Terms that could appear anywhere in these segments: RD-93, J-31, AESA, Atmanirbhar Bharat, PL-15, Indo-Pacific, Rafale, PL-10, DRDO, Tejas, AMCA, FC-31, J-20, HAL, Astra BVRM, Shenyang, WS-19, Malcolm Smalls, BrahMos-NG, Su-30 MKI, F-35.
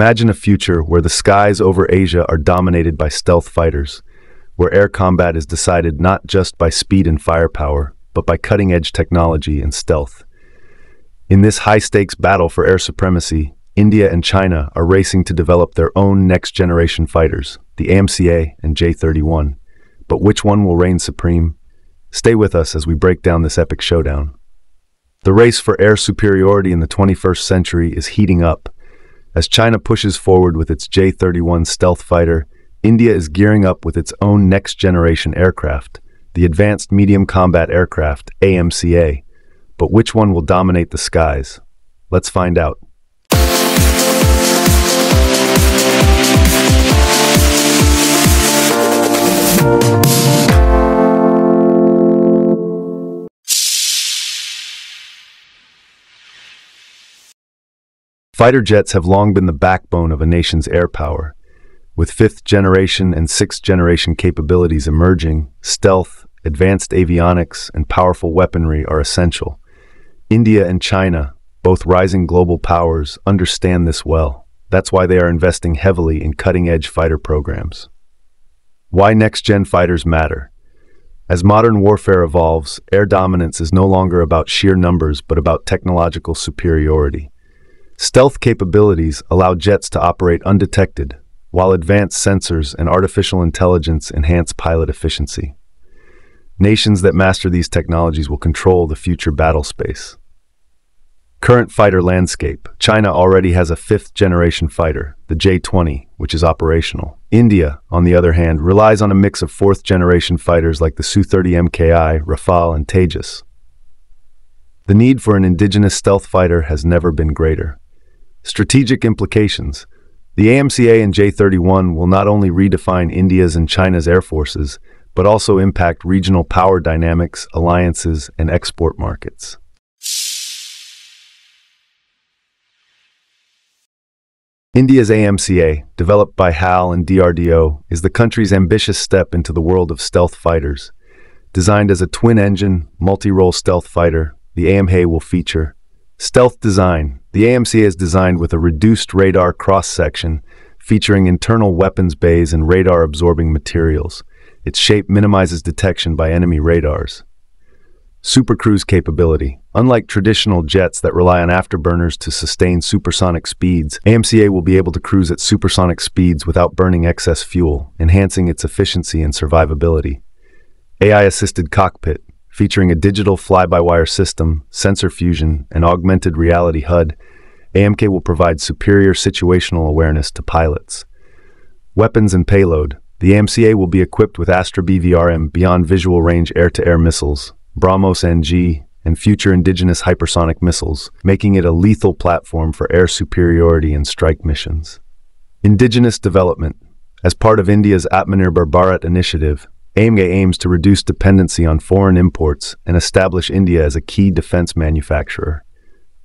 Imagine a future where the skies over Asia are dominated by stealth fighters, where air combat is decided not just by speed and firepower, but by cutting-edge technology and stealth. In this high-stakes battle for air supremacy, India and China are racing to develop their own next-generation fighters, the AMCA and J-31. But which one will reign supreme? Stay with us as we break down this epic showdown. The race for air superiority in the 21st century is heating up. As China pushes forward with its J-31 stealth fighter, India is gearing up with its own next-generation aircraft, the Advanced Medium Combat Aircraft, AMCA. But which one will dominate the skies? Let's find out. Fighter jets have long been the backbone of a nation's air power. With fifth-generation and sixth-generation capabilities emerging, stealth, advanced avionics, and powerful weaponry are essential. India and China, both rising global powers, understand this well. That's why they are investing heavily in cutting-edge fighter programs. Why next-gen fighters matter? As modern warfare evolves, air dominance is no longer about sheer numbers but about technological superiority. Stealth capabilities allow jets to operate undetected, while advanced sensors and artificial intelligence enhance pilot efficiency. Nations that master these technologies will control the future battle space. Current fighter landscape. China already has a fifth-generation fighter, the J-20, which is operational. India, on the other hand, relies on a mix of fourth-generation fighters like the Su-30 MKI, Rafale, and Tejas. The need for an indigenous stealth fighter has never been greater. Strategic implications. The AMCA and J-31 will not only redefine India's and China's air forces, but also impact regional power dynamics, alliances, and export markets. India's AMCA, developed by HAL and DRDO, is the country's ambitious step into the world of stealth fighters. Designed as a twin-engine, multi-role stealth fighter, the AMCA will feature stealth design. The AMCA is designed with a reduced radar cross-section, featuring internal weapons bays and radar-absorbing materials. Its shape minimizes detection by enemy radars. Supercruise capability. Unlike traditional jets that rely on afterburners to sustain supersonic speeds, AMCA will be able to cruise at supersonic speeds without burning excess fuel, enhancing its efficiency and survivability. AI-assisted cockpit, featuring a digital fly-by-wire system, sensor fusion, and augmented reality HUD, AMCA will provide superior situational awareness to pilots. Weapons and payload. The AMCA will be equipped with Astra BVRM beyond visual range air-to-air missiles, BrahMos-NG, and future indigenous hypersonic missiles, making it a lethal platform for air superiority and strike missions. Indigenous development. As part of India's Atmanirbhar Bharat initiative, AMCA aims to reduce dependency on foreign imports and establish India as a key defense manufacturer.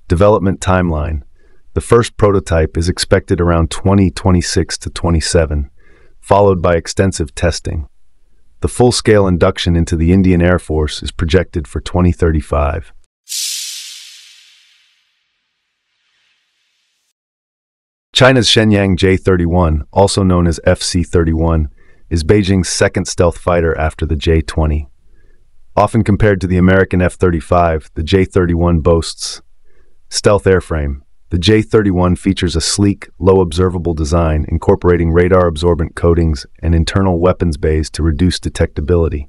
Development timeline. The first prototype is expected around 2026 to 27, followed by extensive testing. The full-scale induction into the Indian Air Force is projected for 2035. China's Shenyang J-31, also known as FC-31, is Beijing's second stealth fighter after the J-20. Often compared to the American F-35, the J-31 boasts stealth airframe. The J-31 features a sleek, low-observable design incorporating radar-absorbent coatings and internal weapons bays to reduce detectability.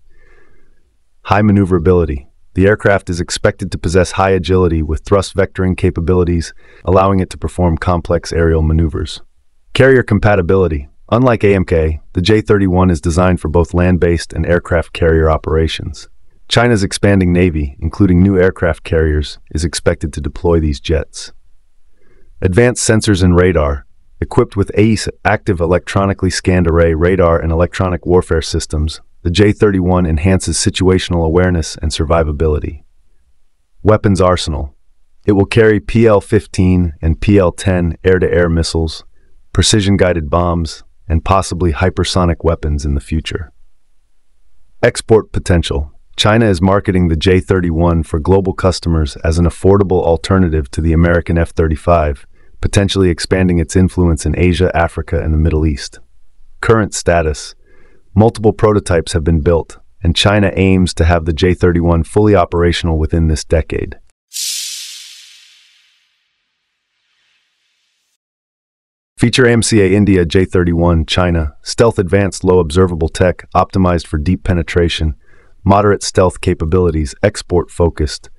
High maneuverability. The aircraft is expected to possess high agility with thrust vectoring capabilities, allowing it to perform complex aerial maneuvers. Carrier compatibility. Unlike AMCA, the J-31 is designed for both land-based and aircraft carrier operations. China's expanding navy, including new aircraft carriers, is expected to deploy these jets. Advanced sensors and radar. Equipped with AESA active electronically scanned array radar and electronic warfare systems, the J-31 enhances situational awareness and survivability. Weapons arsenal. It will carry PL-15 and PL-10 air-to-air missiles, precision-guided bombs, and possibly hypersonic weapons in the future. Export potential. China is marketing the J-31 for global customers as an affordable alternative to the American F-35, potentially expanding its influence in Asia, Africa, and the Middle East. Current status: multiple prototypes have been built, and China aims to have the J-31 fully operational within this decade. Feature AMCA India J-31 China, stealth advanced low observable tech optimized for deep penetration, moderate stealth capabilities, export focused.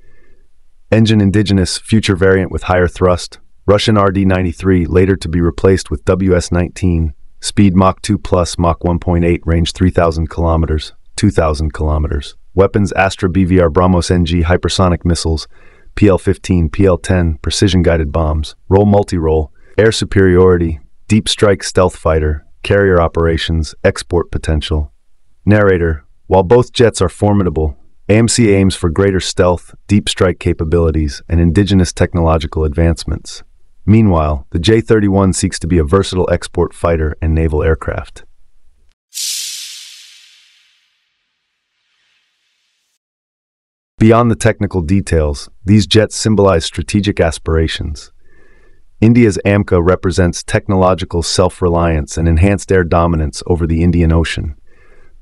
Engine indigenous, future variant with higher thrust, Russian RD-93 later to be replaced with WS-19, speed Mach 2 plus Mach 1.8, range 3,000 kilometers, 2,000 kilometers. Weapons Astra BVRM BrahMos-NG hypersonic missiles, PL-15, PL-10, precision guided bombs, roll multi-roll, air superiority, deep strike stealth fighter, carrier operations, export potential. Narrator: while both jets are formidable, AMCA aims for greater stealth, deep strike capabilities, and indigenous technological advancements. Meanwhile, the J-31 seeks to be a versatile export fighter and naval aircraft. Beyond the technical details, these jets symbolize strategic aspirations. India's AMCA represents technological self-reliance and enhanced air dominance over the Indian Ocean.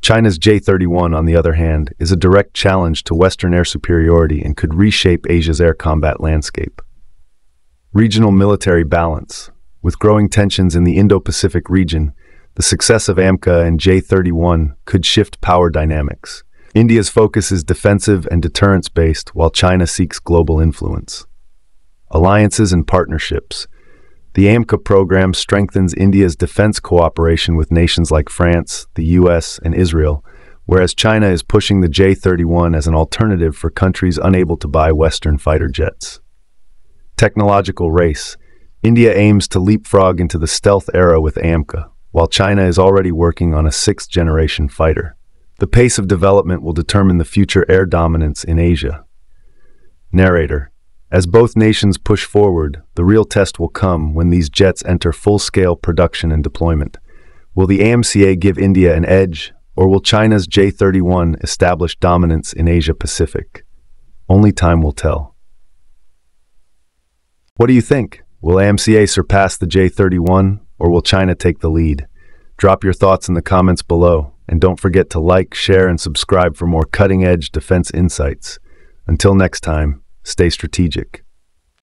China's J-31, on the other hand, is a direct challenge to Western air superiority and could reshape Asia's air combat landscape. Regional military balance. With growing tensions in the Indo-Pacific region, the success of AMCA and J-31 could shift power dynamics. India's focus is defensive and deterrence-based, while China seeks global influence. Alliances and partnerships. The AMCA program strengthens India's defense cooperation with nations like France, the US, and Israel, whereas China is pushing the J-31 as an alternative for countries unable to buy Western fighter jets. Technological race. India aims to leapfrog into the stealth era with AMCA, while China is already working on a sixth-generation fighter. The pace of development will determine the future air dominance in Asia. Narrator: as both nations push forward, the real test will come when these jets enter full-scale production and deployment. Will the AMCA give India an edge, or will China's J-31 establish dominance in Asia-Pacific? Only time will tell. What do you think? Will AMCA surpass the J-31, or will China take the lead? Drop your thoughts in the comments below, and don't forget to like, share, and subscribe for more cutting-edge defense insights. Until next time, stay strategic.